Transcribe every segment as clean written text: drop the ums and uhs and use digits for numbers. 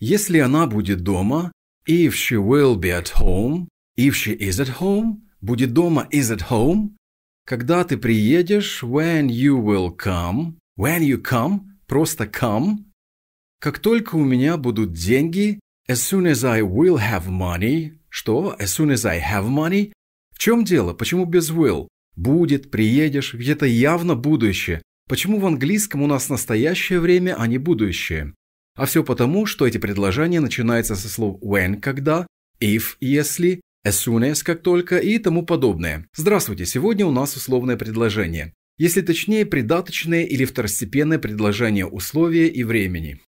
Если она будет дома, if she will be at home, if she is at home, будет дома, is at home. Когда ты приедешь, when you will come, when you come, просто come. Как только у меня будут деньги, as soon as I will have money, что? As soon as I have money. В чем дело? Почему без will? Будет, приедешь, ведь это явно будущее. Почему в английском у нас настоящее время, а не будущее? А все потому, что эти предложения начинаются со слов when, когда, if, если, as soon as, как только и тому подобное. Здравствуйте, сегодня у нас условное предложение. Если точнее, придаточное или второстепенное предложение условия и времени.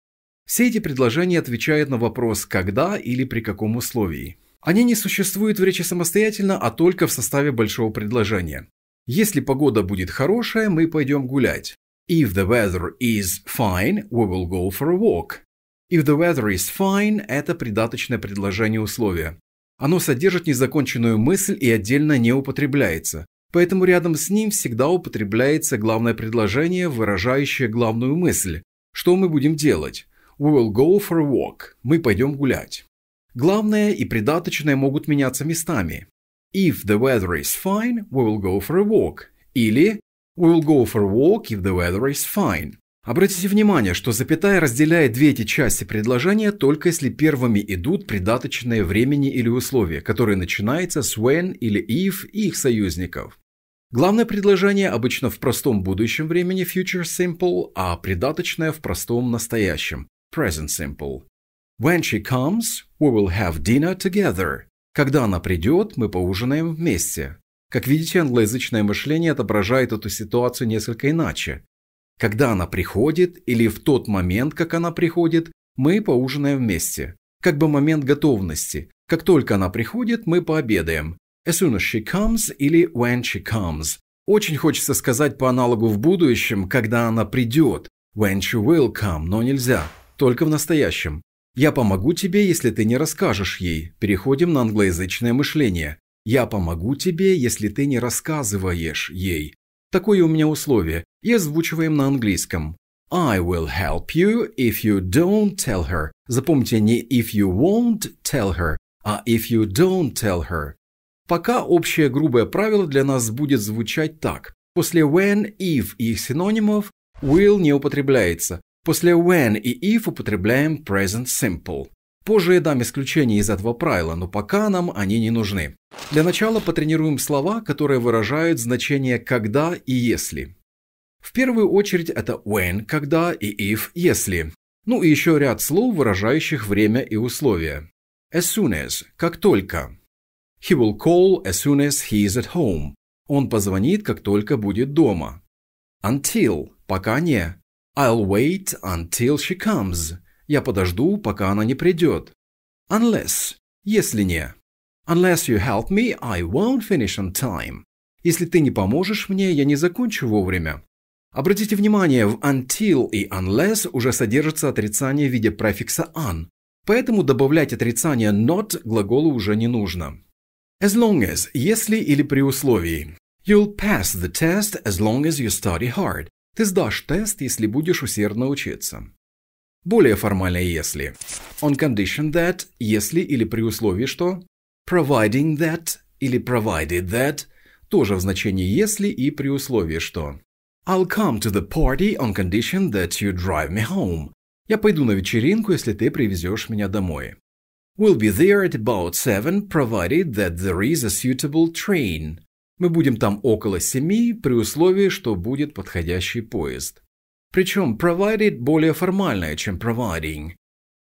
Все эти предложения отвечают на вопрос «когда» или «при каком условии». Они не существуют в речи самостоятельно, а только в составе большого предложения. Если погода будет хорошая, мы пойдем гулять. If the weather is fine, we will go for a walk. If the weather is fine – это придаточное предложение условия. Оно содержит незаконченную мысль и отдельно не употребляется. Поэтому рядом с ним всегда употребляется главное предложение, выражающее главную мысль. Что мы будем делать? We will go for a walk. Мы пойдем гулять. Главное и придаточное могут меняться местами. If the weather is fine, we will go for a walk. Или we will go for a walk if the weather is fine. Обратите внимание, что запятая разделяет две эти части предложения, только если первыми идут придаточные времени или условия, которые начинаются с when или if и их союзников. Главное предложение обычно в простом будущем времени Future Simple, а придаточное в простом настоящем. Present Simple. When she comes, we will have dinner together. Когда она придет, мы поужинаем вместе. Как видите, англоязычное мышление отображает эту ситуацию несколько иначе. Когда она приходит или в тот момент, как она приходит, мы поужинаем вместе. Как бы момент готовности. Как только она приходит, мы пообедаем. As soon as she comes или when she comes. Очень хочется сказать по аналогу в будущем, когда она придет. When she will come, но нельзя. Только в настоящем. Я помогу тебе, если ты не расскажешь ей. Переходим на англоязычное мышление. Я помогу тебе, если ты не рассказываешь ей. Такое у меня условие. И озвучиваем на английском. I will help you if you don't tell her. Запомните, не if you won't tell her, а if you don't tell her. Пока общее грубое правило для нас будет звучать так. После when, if и их синонимов will не употребляется. После when и if употребляем present simple. Позже я дам исключения из этого правила, но пока нам они не нужны. Для начала потренируем слова, которые выражают значение когда и если. В первую очередь это when, когда и if, если. Ну и еще ряд слов, выражающих время и условия. As soon as, как только. He will call as soon as he is at home. Он позвонит, как только будет дома. Until, пока не. I'll wait until she comes. Я подожду, пока она не придет. Unless, если не. Unless you help me, I won't finish on time. Если ты не поможешь мне, я не закончу вовремя. Обратите внимание, в until и unless уже содержится отрицание в виде префикса an. Поэтому добавлять отрицание not глаголу уже не нужно. As long as, если или при условии. You'll pass the test as long as you study hard. Ты сдашь тест, если будешь усердно учиться. Более формальное «если». On condition that, если или при условии что. Providing that или provided that, тоже в значении «если» и при условии что. I'll come to the party on condition that you drive me home. Я пойду на вечеринку, если ты привезешь меня домой. We'll be there at about 7, provided that there is a suitable train. Мы будем там около 7, при условии, что будет подходящий поезд. Причем provided более формальное, чем providing.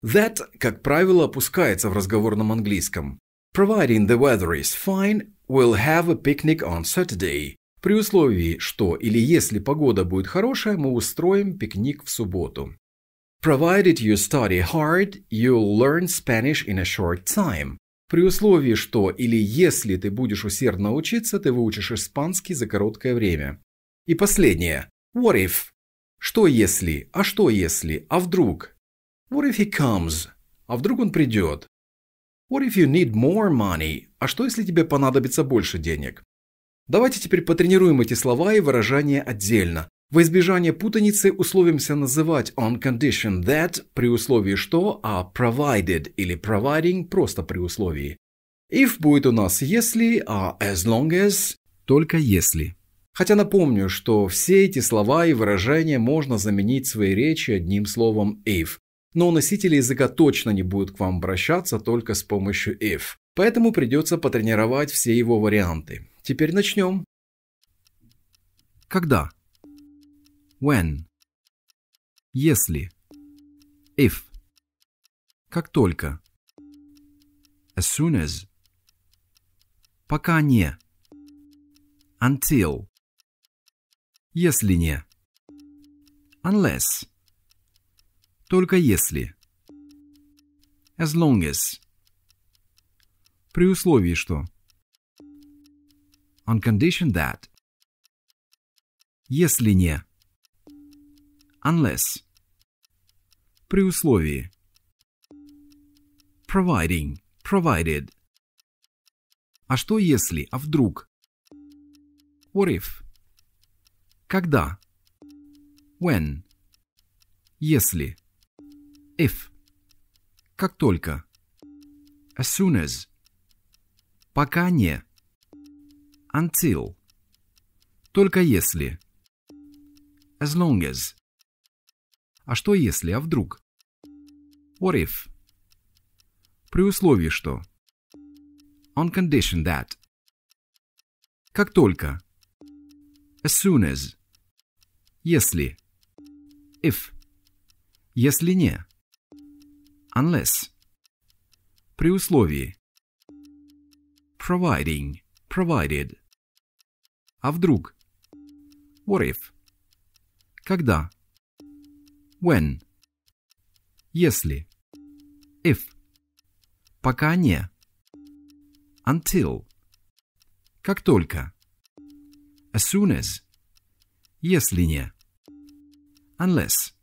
That, как правило, опускается в разговорном английском. Providing the weather is fine, we'll have a picnic on Saturday. При условии, что или если погода будет хорошая, мы устроим пикник в субботу. Provided you study hard, you'll learn Spanish in a short time. При условии, что или если ты будешь усердно учиться, ты выучишь испанский за короткое время. И последнее. What if? Что если? А что если? А вдруг? What if he comes? А вдруг он придет? What if you need more money? А что если тебе понадобится больше денег? Давайте теперь потренируем эти слова и выражения отдельно. Во избежание путаницы условимся называть on condition that при условии что, а provided или providing просто при условии. If будет у нас если, а as long as только если. Хотя напомню, что все эти слова и выражения можно заменить в своей речи одним словом if. Но носители языка точно не будут к вам обращаться только с помощью if. Поэтому придется потренировать все его варианты. Теперь начнем. Когда? When. Если. If. Как только. As soon as. Пока не. Until. Если не. Unless. Только если. As long as. При условии что. On condition that. Если не. Unless. При условии. Providing. Provided. А что если, а вдруг? What if? Когда? When? Если. If. Как только. As soon as. Пока не. Until. Только если. As long as. А что если, а вдруг? What if? При условии что? On condition that. Как только. As soon as. Если. If. Если не. Unless. При условии. Providing. Provided. А вдруг? What if? Когда? When. Если. If. Пока не. Until. Как только. As soon as. Если не. Unless.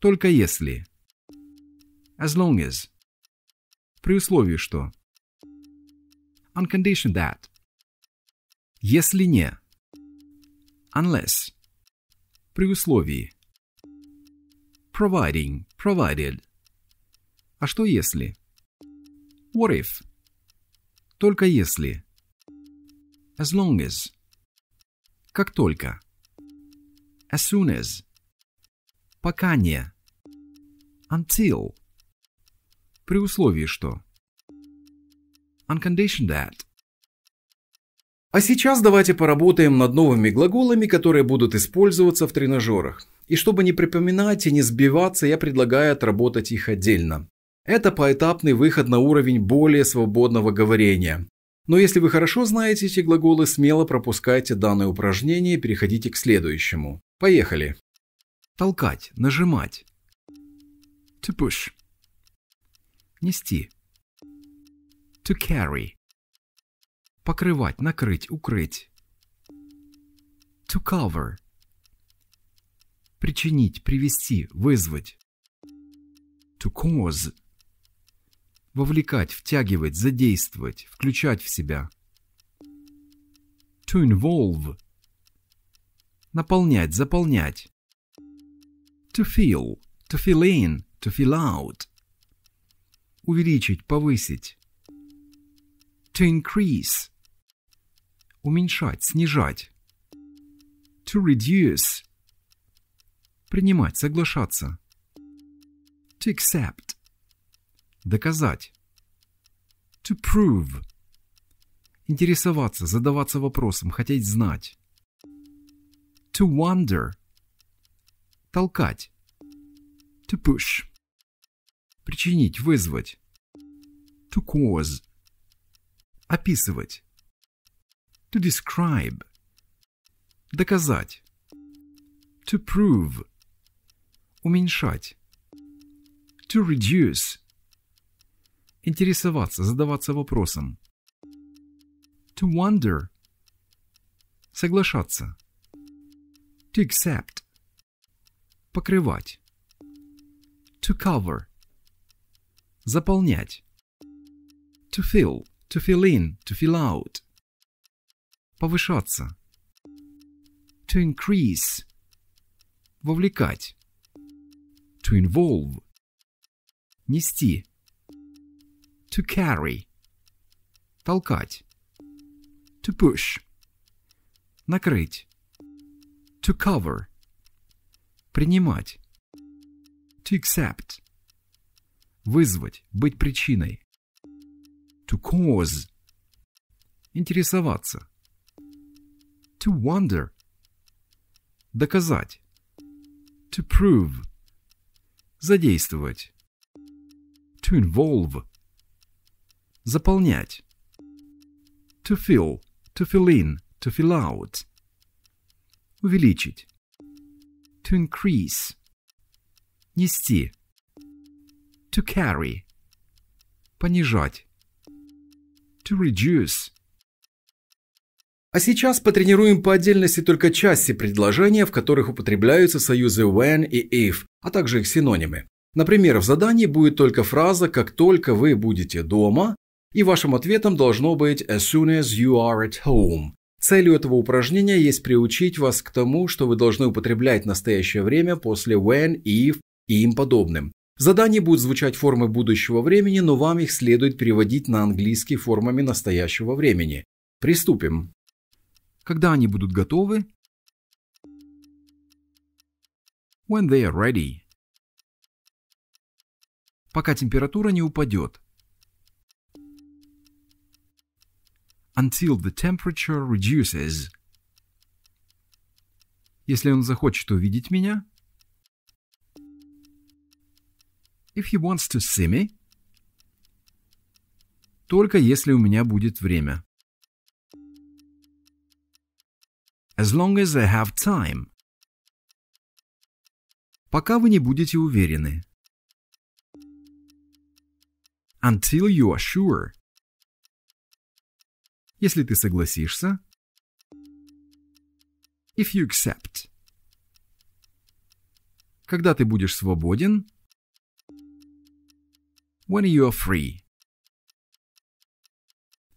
Только если. As long as. При условии что. On condition that. Если не. Unless. При условии. Providing. Provided. А что если? What if? Только если. As long as. Как только. As soon as. Пока не. Until. При условии что. On condition that. А сейчас давайте поработаем над новыми глаголами, которые будут использоваться в тренажерах. И чтобы не припоминать и не сбиваться, я предлагаю отработать их отдельно. Это поэтапный выход на уровень более свободного говорения. Но если вы хорошо знаете эти глаголы, смело пропускайте данное упражнение и переходите к следующему. Поехали. Толкать, нажимать. To push. Нести. To carry. Покрывать, накрыть, укрыть. To cover. Причинить, привести, вызвать. To cause. Вовлекать, втягивать, задействовать, включать в себя. To involve. Наполнять, заполнять. To fill in, to fill out. Увеличить, повысить. To increase. Уменьшать, снижать. To reduce. Принимать, соглашаться. To accept. Доказать. To prove. Интересоваться, задаваться вопросом, хотеть знать. To wonder. Толкать. To push. Причинить, вызвать. To cause. Описывать. To describe. Доказать. To prove. Уменьшать. To reduce. Интересоваться, задаваться вопросом. To wonder. Соглашаться. To accept. Покрывать. To cover. Заполнять. To fill in, to fill out. Повышаться. to increase – вовлекать, to involve – нести, to carry – толкать, to push – накрыть, to cover – принимать, to accept – вызвать, быть причиной, to cause – интересоваться, to wonder – доказать, to prove – задействовать, to involve – заполнять, to fill in, to fill out – увеличить, to increase – нести, to carry – понижать, to reduce. А сейчас потренируем по отдельности только части предложения, в которых употребляются союзы when и if, а также их синонимы. Например, в задании будет только фраза «как только вы будете дома», и вашим ответом должно быть «as soon as you are at home». Целью этого упражнения есть приучить вас к тому, что вы должны употреблять в настоящее время после when, if и им подобным. В задании будут звучать формы будущего времени, но вам их следует переводить на английский формами настоящего времени. Приступим. Когда они будут готовы? When they are ready. Пока температура не упадет. Until the temperature reduces. Если он захочет увидеть меня. If he wants to see me. Только если у меня будет время. As long as I have time. Пока вы не будете уверены. Until you are sure. Если ты согласишься. If you accept. Когда ты будешь свободен. When you are free.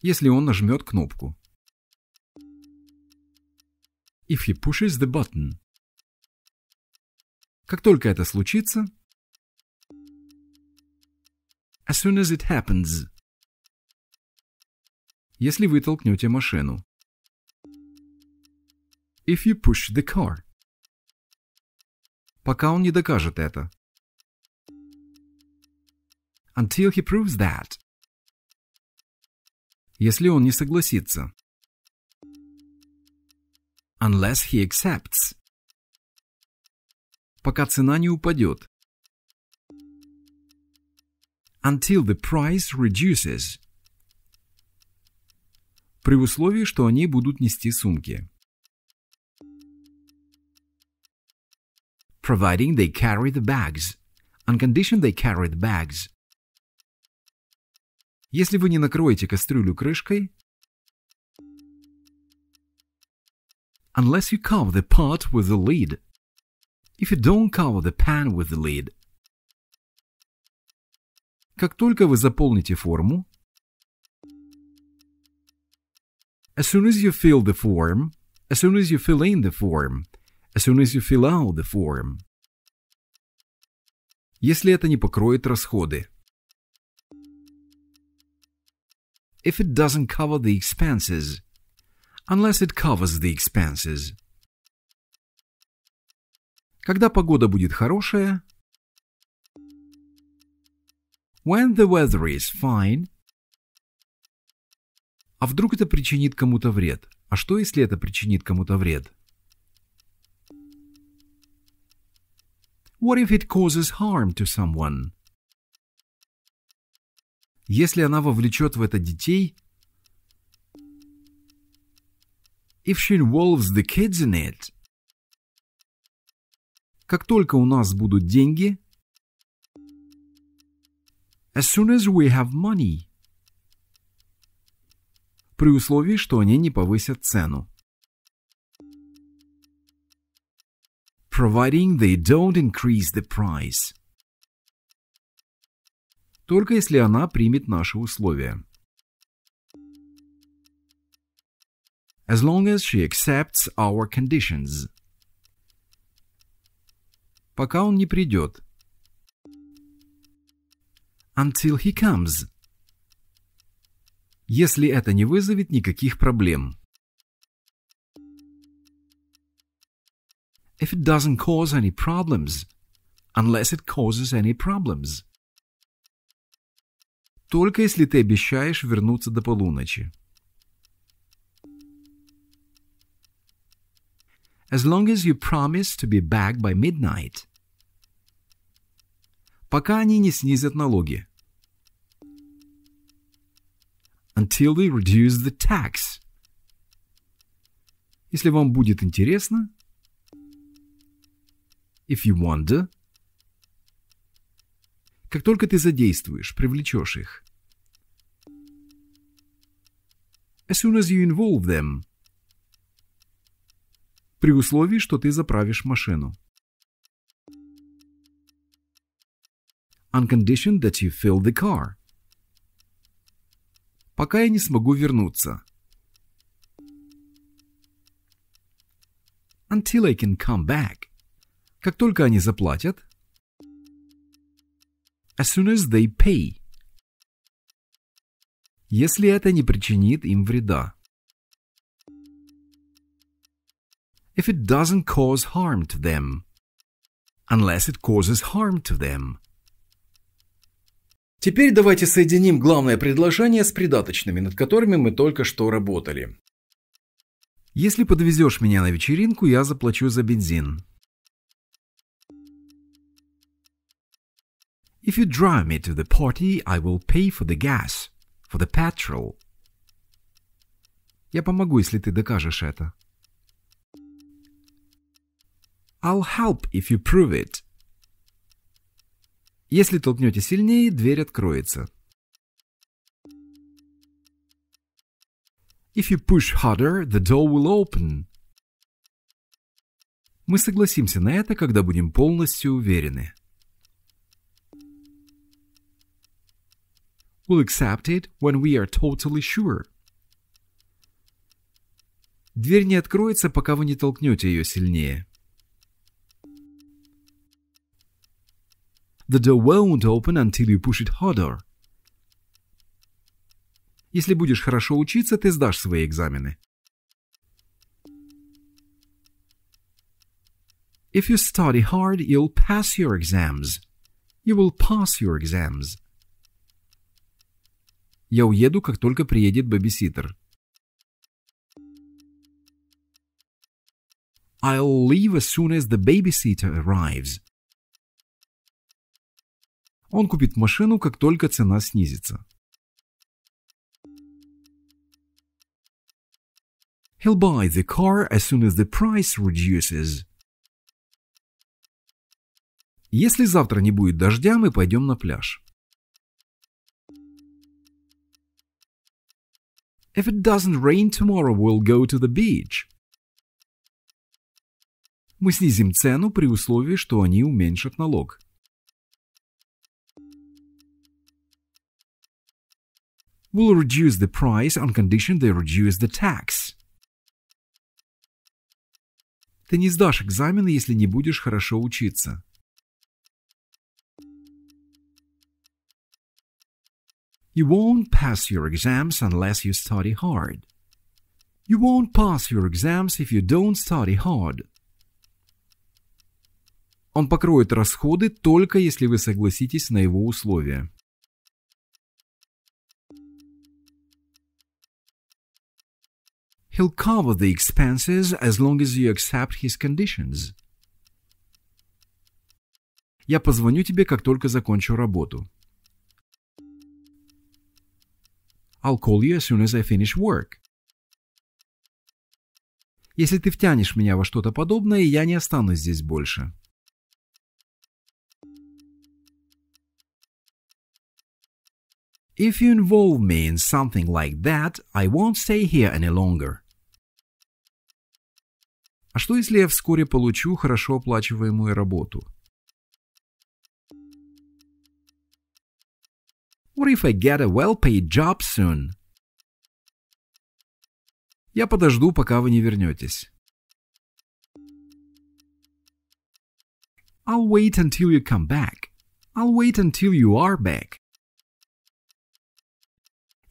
Если он нажмет кнопку. If he pushes the button. Как только это случится. As soon as it happens. Если вы толкнете машину. If you push the car. Пока он не докажет это. Until he proves that. Если он не согласится. Unless he accepts. Пока цена не упадет. Until the price reduces. При условии, что они будут нести сумки. Providing they carry the bags. On condition they carry the bags. Если вы не накроете кастрюлю крышкой. Unless you cover the pot with the lid. If you don't cover the pan with the lid. Как только вы заполните форму. As soon as you fill the form. As soon as you fill in the form. As soon as you fill out the form. Если это не покроет расходы. If it doesn't cover the expenses. Unless it covers the expenses. Когда погода будет хорошая. When the weather is fine. А вдруг это причинит кому-то вред? А что, если это причинит кому-то вред? What if it causes harm to someone? Если она вовлечет в это детей. If she involves the kids in it. Как только у нас будут деньги. As soon as we have money. При условии, что они не повысят цену. Providing they don't increase the price. Только если она примет наши условия. as long as she accepts our conditions. Пока он не придет. Until he comes. Если это не вызовет никаких проблем. If it doesn't cause any problems. Unless it causes any problems. Только если ты обещаешь вернуться до полуночи. As long as you promise to be back by midnight. Пока они не снизят налоги. Until they reduce the tax. Если вам будет интересно. If you wonder. Как только ты задействуешь, привлечешь их. As soon as you involve them. При условии, что ты заправишь машину. On condition that you fill the car. Пока я не смогу вернуться. Until I can come back. Как только они заплатят. As soon as they pay. Если это не причинит им вреда. If it doesn't cause harm to them. Unless it causes harm to them. Теперь давайте соединим главное предложение с придаточными, над которыми мы только что работали. Если подвезешь меня на вечеринку, я заплачу за бензин. If you drive me to the party, I will pay for the gas, for the petrol. Я помогу, если ты докажешь это. I'll help if you prove it. Если толкнете сильнее, дверь откроется. If you push harder, the door will open. Мы согласимся на это, когда будем полностью уверены. We'll accept it when we are totally sure. Дверь не откроется, пока вы не толкнете ее сильнее. The door won't open until you push it harder. Если будешь хорошо учиться, ты сдашь свои экзамены. If you study hard, you'll pass your exams. You will pass your exams. Я уеду, как только приедет бэбиситер. I'll leave as soon as the babysitter arrives. Он купит машину, как только цена снизится. He'll buy the car as soon as the price reduces. Если завтра не будет дождя, мы пойдем на пляж. If it doesn't rain tomorrow, we'll go to the beach. Мы снизим цену при условии, что они уменьшат налог. We'll reduce the price on condition they reduce the tax. Ты не сдашь экзамены, если не будешь хорошо учиться. You won't pass your exams unless you study hard. You won't pass your exams if you don't study hard. Он покроет расходы только если вы согласитесь на его условия. He'll cover the expenses as long as you accept his conditions. Я позвоню тебе, как только закончу работу. I'll call you as soon as I finish work. Если ты втянешь меня во что-то подобное, я не останусь здесь больше. If you involve me in something like that, I won't stay here any longer. А что, если я вскоре получу хорошо оплачиваемую работу? What if I get a well-paid job soon? Я подожду, пока вы не вернетесь. I'll wait until you come back. I'll wait until you are back.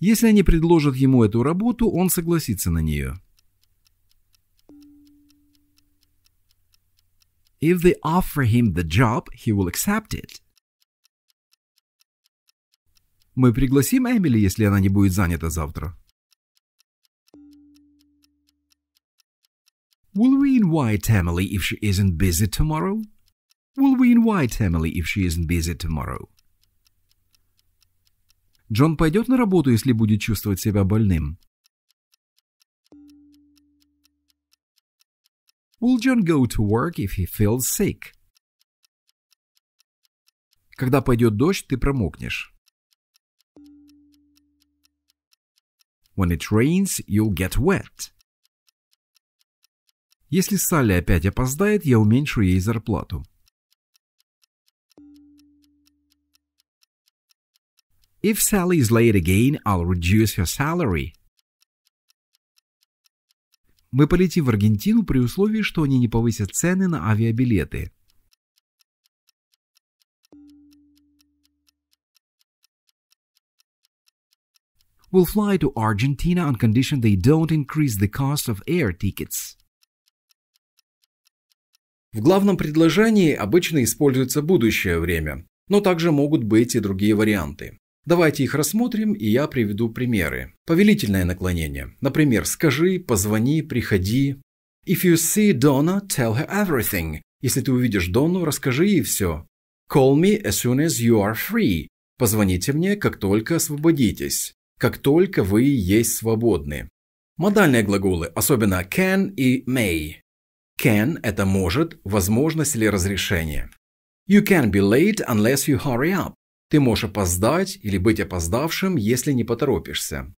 Если они предложат ему эту работу, он согласится на нее. If they offer him the job, he will accept it. Мы пригласим Эмили, если она не будет занята завтра. Will we invite Emily if she isn't busy tomorrow? Will we invite Emily if she isn't busy tomorrow? Джон пойдет на работу, если будет чувствовать себя больным. Will John go to work if he feels sick? Когда пойдет дождь, ты промокнешь. When it rains, you'll get wet. Если Салли опять опоздает, я уменьшу ей зарплату. If Sally is late again, I'll reduce her salary. Мы полетим в Аргентину при условии, что они не повысят цены на авиабилеты. We'll fly to Argentina on condition they don't increase the cost of air tickets. В главном предложении обычно используется будущее время, но также могут быть и другие варианты. Давайте их рассмотрим, и я приведу примеры. Повелительное наклонение. Например, скажи, позвони, приходи. If you see Donna, tell her everything. Если ты увидишь Донну, расскажи ей все. Call me as soon as you are free. Позвоните мне, как только освободитесь. Как только вы есть свободны. Модальные глаголы, особенно can и may. Can – это может, возможность или разрешение. You can be late unless you hurry up. Ты можешь опоздать или быть опоздавшим, если не поторопишься.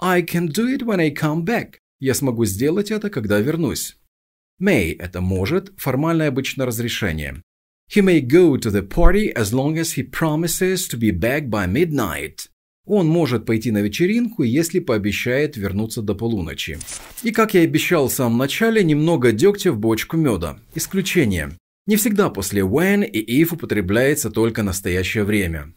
I can do it when I come back. Я смогу сделать это, когда вернусь. May – это может, формальное обычно разрешение. He may go to the party as long as he promises to be back by midnight. Он может пойти на вечеринку, если пообещает вернуться до полуночи. И как я обещал в самом начале, немного дегтя в бочку меда. Исключение. Не всегда после when и if употребляется только настоящее время.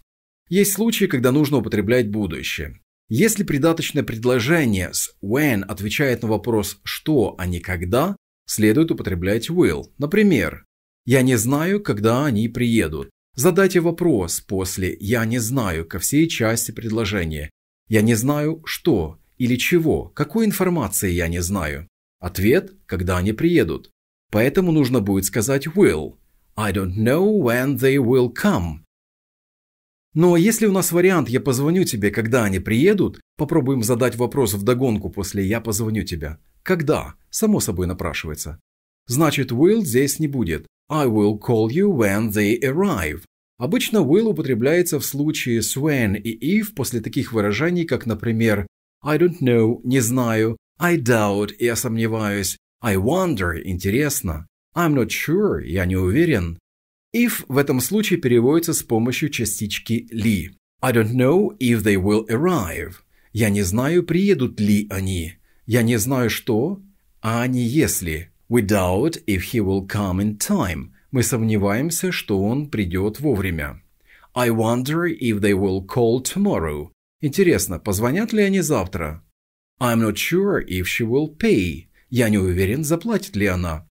Есть случаи, когда нужно употреблять будущее. Если придаточное предложение с when отвечает на вопрос «что», а не «когда», следует употреблять will. Например, «Я не знаю, когда они приедут». Задайте вопрос после «я не знаю» ко всей части предложения. «Я не знаю, что» или «чего», «какой информации я не знаю». Ответ «когда они приедут». Поэтому нужно будет сказать «will». I don't know when they will come. Но если у нас вариант «я позвоню тебе, когда они приедут», попробуем задать вопрос вдогонку после «я позвоню тебе». «Когда?» само собой напрашивается. Значит, will здесь не будет. I will call you when they arrive. Обычно will употребляется в случае с when и if после таких выражений, как, например, I don't know – не знаю, I doubt – я сомневаюсь, I wonder – интересно, I'm not sure – я не уверен. If в этом случае переводится с помощью частички ли. I don't know if they will arrive. Я не знаю, приедут ли они. Я не знаю, что, а не если. We doubt if he will come in time. Мы сомневаемся, что он придет вовремя. I wonder if they will call tomorrow. Интересно, позвонят ли они завтра? I'm not sure if she will pay. Я не уверен, заплатит ли она.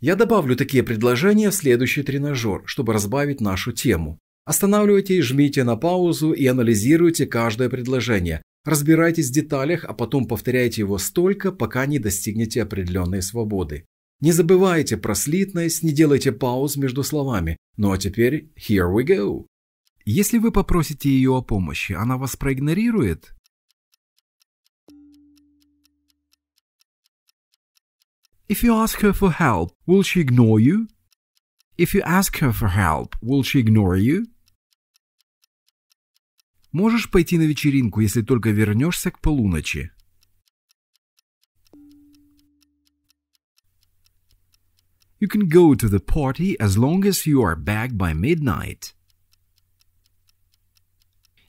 Я добавлю такие предложения в следующий тренажер, чтобы разбавить нашу тему. Останавливайте и жмите на паузу и анализируйте каждое предложение. Разбирайтесь в деталях, а потом повторяйте его столько, пока не достигнете определенной свободы. Не забывайте про слитность, не делайте пауз между словами. Ну а теперь here we go. Если вы попросите ее о помощи, она вас проигнорирует? If you ask her for help, will she ignore you? If you ask her for help, will she ignore you? Можешь пойти на вечеринку, если только вернешься к полуночи? You can go to the party as long as you are back by midnight.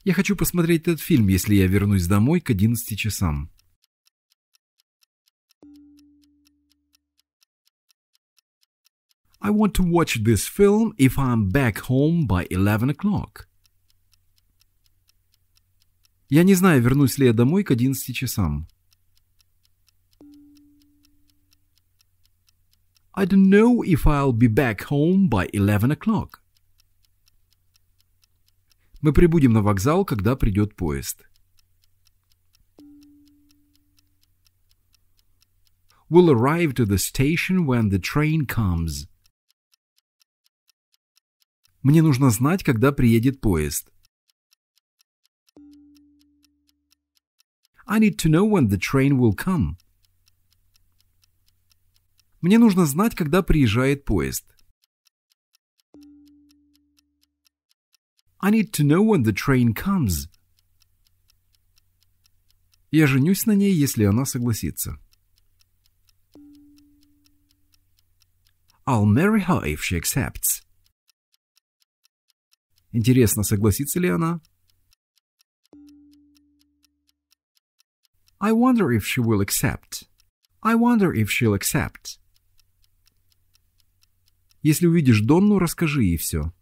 Я хочу посмотреть этот фильм, если я вернусь домой к 11 часам. I want to watch this film if I'm back home by 11 o'clock. Я не знаю, вернусь ли я домой к 11 часам. I don't know if I'll be back home by 11 o'clock. Мы прибудем на вокзал, когда придет поезд. We'll arrive to the station when the train comes. Мне нужно знать, когда приедет поезд. I need to know when the train will come. Мне нужно знать, когда приезжает поезд. I need to know when the train comes. Я женюсь на ней, если она согласится. I'll marry her if she accepts. Интересно, согласится ли она? I wonder if she will accept. I wonder if she'll accept. Если увидишь Донну, расскажи ей все.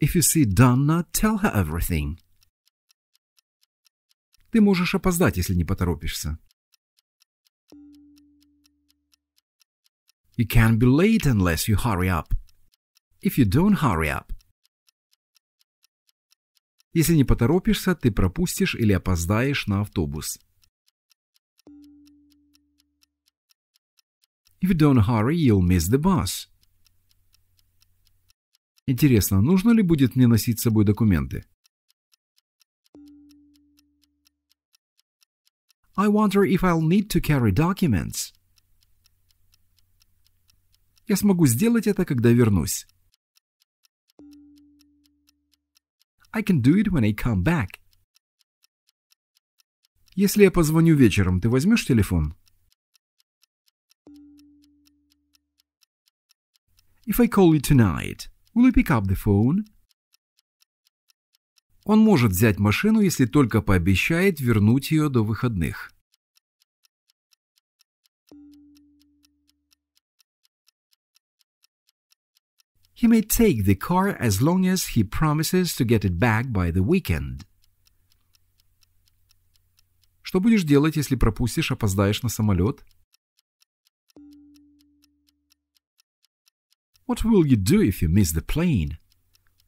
If you see Donna, tell her everything. Ты можешь опоздать, если не поторопишься. You can be late unless you hurry up. If you don't hurry up. Если не поторопишься, ты пропустишь или опоздаешь на автобус. If you don't hurry, you'll miss the bus. Интересно, нужно ли будет мне носить с собой документы? I wonder if I'll need to carry documents. Я смогу сделать это, когда вернусь. I can do it when I come back. Если я позвоню вечером, ты возьмешь телефон? If I call you tonight, will you pick up the phone? Он может взять машину, если только пообещает вернуть ее до выходных. He may take the car as long as he promises to get it back by the weekend. Что будешь делать, если пропустишь, опоздаешь на самолет? What will you do if you miss the plane?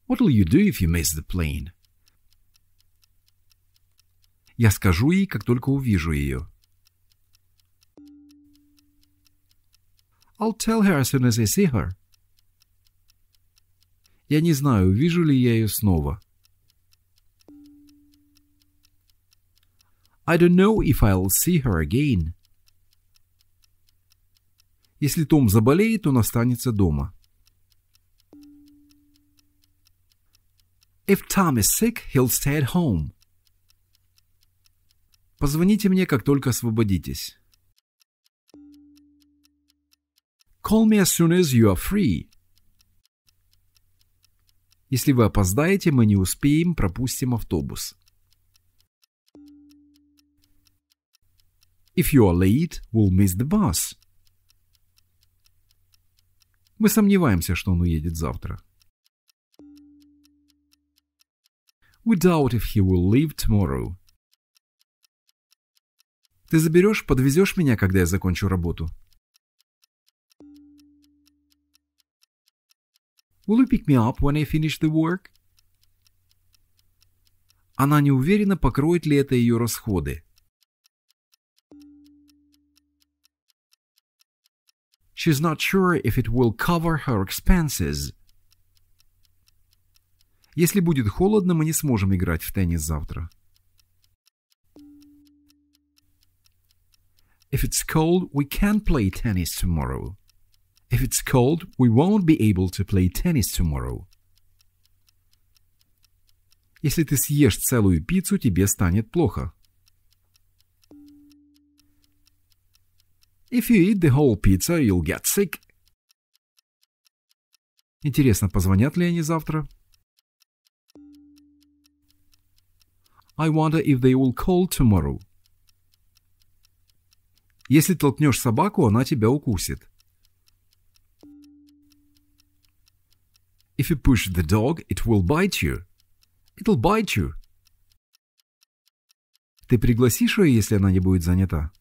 What will you do if you miss the plane? Я скажу ей, как только увижу ее. I'll tell her as soon as I see her. Я не знаю, увижу ли я ее снова. I don't know if I'll see her again. Если Том заболеет, он останется дома. If Tom is sick, he'll stay at home. Позвоните мне, как только освободитесь. Call me as soon as you are free. Если вы опоздаете, мы не успеем, пропустим автобус. If you are late, we'll miss the bus. Мы сомневаемся, что он уедет завтра. We doubt if he will leave tomorrow. Ты заберешь, подвезешь меня, когда я закончу работу? Will you pick me up when I finish the work? Она не уверена, покроет ли это ее расходы. She's not sure if it will cover her expenses. Если будет холодно, мы не сможем играть в теннис завтра. If it's cold, we can't play tennis tomorrow. If it's cold, we won't be able to play tennis tomorrow. Если ты съешь целую пиццу, тебе станет плохо. If you eat the whole pizza, you'll get sick. Интересно, позвонят ли они завтра? I wonder if they will call tomorrow. Если толкнешь собаку, она тебя укусит. If you push the dog, it will bite you. It'll bite you. Ты пригласишь ее, если она не будет занята?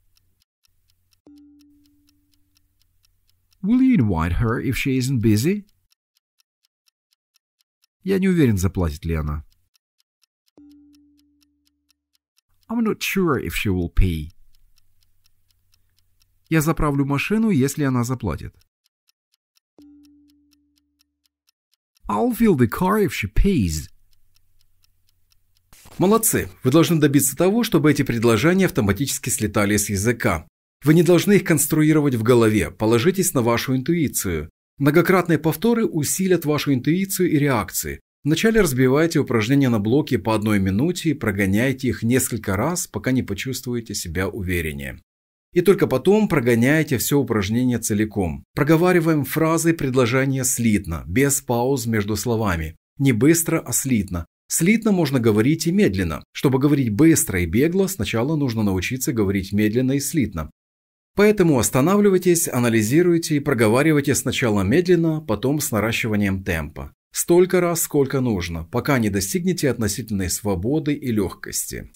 Will you invite her if she isn't busy? Я не уверен, заплатит ли она. I'm not sure if she will pay. Я заправлю машину, если она заплатит. I'll fill the car if she pays. Молодцы! Вы должны добиться того, чтобы эти предложения автоматически слетали с языка. Вы не должны их конструировать в голове, положитесь на вашу интуицию. Многократные повторы усилят вашу интуицию и реакции. Вначале разбивайте упражнения на блоки по 1 минуте и прогоняйте их несколько раз, пока не почувствуете себя увереннее. И только потом прогоняйте все упражнение целиком. Проговариваем фразы и предложения слитно, без пауз между словами. Не быстро, а слитно. Слитно можно говорить и медленно. Чтобы говорить быстро и бегло, сначала нужно научиться говорить медленно и слитно. Поэтому останавливайтесь, анализируйте и проговаривайте сначала медленно, потом с наращиванием темпа. Столько раз, сколько нужно, пока не достигнете относительной свободы и легкости.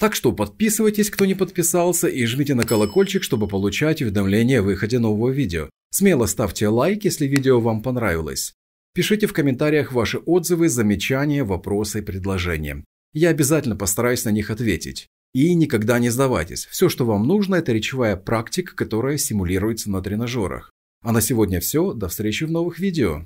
Так что подписывайтесь, кто не подписался, и жмите на колокольчик, чтобы получать уведомления о выходе нового видео. Смело ставьте лайк, если видео вам понравилось. Пишите в комментариях ваши отзывы, замечания, вопросы и предложения. Я обязательно постараюсь на них ответить. И никогда не сдавайтесь. Все, что вам нужно, это речевая практика, которая симулируется на тренажерах. А на сегодня все. До встречи в новых видео.